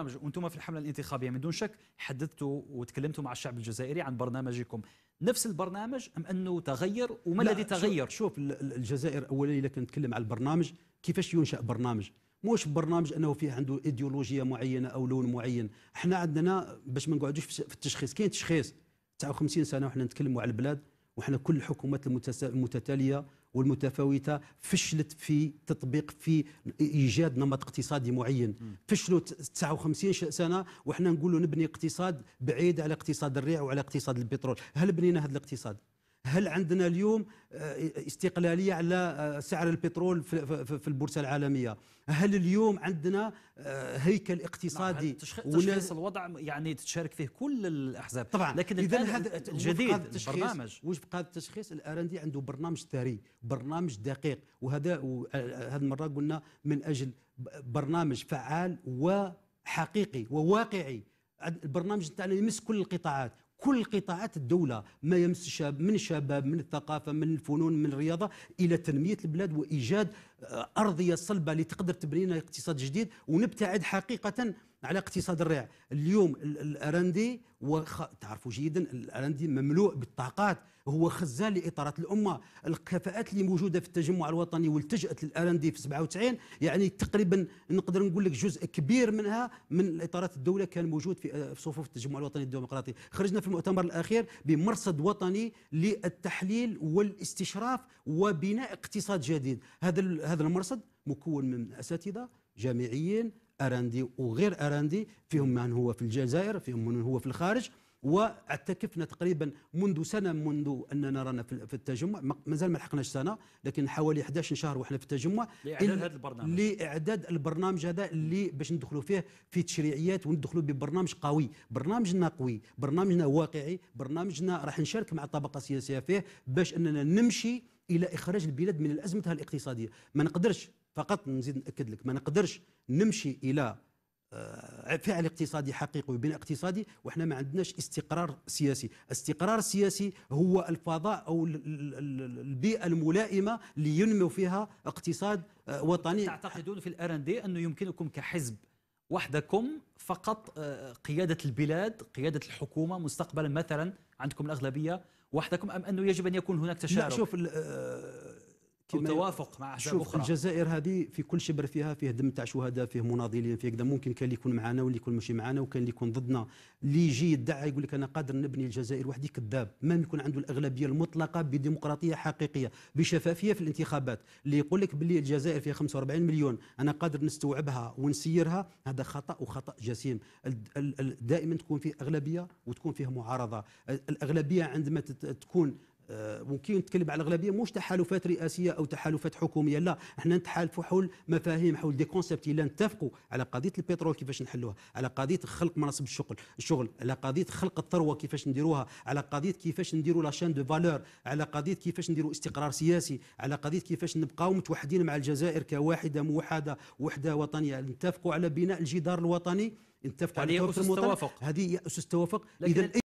وانتم في الحملة الانتخابية من دون شك حددتوا وتكلمتوا مع الشعب الجزائري عن برنامجكم، نفس البرنامج أم أنه تغير؟ وما الذي تغير؟ شوف الجزائر أولا إذا نتكلم على البرنامج كيفاش ينشأ برنامج، موش برنامج أنه فيه عنده إيديولوجية معينة أو لون معين. احنا عندنا باش ما نقعدوش في التشخيص، كاين تشخيص 59 سنة وحنا نتكلموا على البلاد، وحنا كل الحكومات المتتالية والمتفاوتة فشلت في تطبيق في إيجاد نمط اقتصادي معين، فشلوا 59 سنة وحنا نقولوا نبني اقتصاد بعيد على اقتصاد الريع وعلى اقتصاد البترول. هل بنينا هذا الاقتصاد؟ هل عندنا اليوم استقلالية على سعر البترول في البورصة العالمية؟ هل اليوم عندنا هيكل اقتصادي؟ تشخيص الوضع يعني تشارك فيه كل الأحزاب طبعا، لكن هذا الجديد البرنامج وفق هذا التشخيص الأرندي عنده برنامج ثري، برنامج دقيق، وهذه المرة قلنا من أجل برنامج فعال وحقيقي وواقعي. البرنامج تاعنا يمس كل القطاعات، كل قطاعات الدولة، ما يمس الشباب من الشباب من الثقافة من الفنون من الرياضة إلى تنمية البلاد وإيجاد أرضية صلبة اللي تقدر تبني لنا اقتصاد جديد ونبتعد حقيقة على اقتصاد الريع. اليوم الأرندي تعرفوا جيدا الأرندي مملوء بالطاقات، هو خزان لإطارات الأمة. الكفاءات اللي موجودة في التجمع الوطني والتجأت للأرندي في 97 يعني تقريبا نقدر نقول لك جزء كبير منها من إطارات الدولة كان موجود في صفوف التجمع الوطني الديمقراطي. خرجنا في المؤتمر الأخير بمرصد وطني للتحليل والاستشراف وبناء اقتصاد جديد. هذا المرصد مكون من أساتذة جامعيين أرندي وغير أرندي، فيهم من هو في الجزائر فيهم من هو في الخارج، واعتكفنا تقريبا منذ سنة منذ أننا رانا في التجمع، مازال ما لحقناش سنة لكن حوالي 11 شهر وحنا في التجمع لإعداد هذا البرنامج، هذا اللي باش ندخلوا فيه في تشريعيات وندخلوا ببرنامج قوي. برنامجنا قوي، برنامجنا واقعي، برنامجنا راح نشارك مع الطبقة السياسية فيه باش أننا نمشي إلى إخراج البلاد من الأزمتها الاقتصادية. ما نقدرش فقط نزيد نأكد لك، ما نقدرش نمشي إلى فعل اقتصادي حقيقي وبناء اقتصادي وإحنا ما عندناش استقرار سياسي. الاستقرار السياسي هو الفضاء أو البيئة الملائمة اللي ينمو فيها اقتصاد وطني. تعتقدون في الأرندي أنه يمكنكم كحزب وحدكم فقط قيادة البلاد، قيادة الحكومة مستقبلا مثلا عندكم الأغلبية وحدكم، أم أنه يجب أن يكون هناك تشارك؟ لا شوف توافق مع أحزاب أخرى. الجزائر هذه في كل شبر فيها فيه دم تاع شهداء، فيه مناضلين، فيه كذا، ممكن كان اللي يكون معنا واللي يكون ماشي معنا وكان اللي يكون ضدنا. اللي يجي يدعي يقول لك أنا قادر نبني الجزائر وحدي كذاب، ما يكون عنده الأغلبية المطلقة بديمقراطية حقيقية بشفافية في الانتخابات. اللي يقول لك باللي الجزائر فيها 45 مليون أنا قادر نستوعبها ونسيرها، هذا خطأ وخطأ جسيم. دائما تكون فيه أغلبية وتكون فيها معارضة. الأغلبية عندما تكون ممكن نتكلم على الأغلبية مش تحالفات رئاسية أو تحالفات حكومية، لا، احنا نتحالفوا حول مفاهيم، حول دي كونسبت اللي نتفقوا على قضية البترول كيفاش نحلوها، على قضية خلق مناصب الشغل، على قضية خلق الثروة كيفاش نديروها، على قضية كيفاش نديروا لاشين دو فالور، على قضية كيفاش نديروا استقرار سياسي، على قضية كيفاش نبقاو متوحدين مع الجزائر كواحدة موحدة، وحدة وطنية، نتفقوا على بناء الجدار الوطني، نتفقوا على التوافق. هذه أسس التوافق.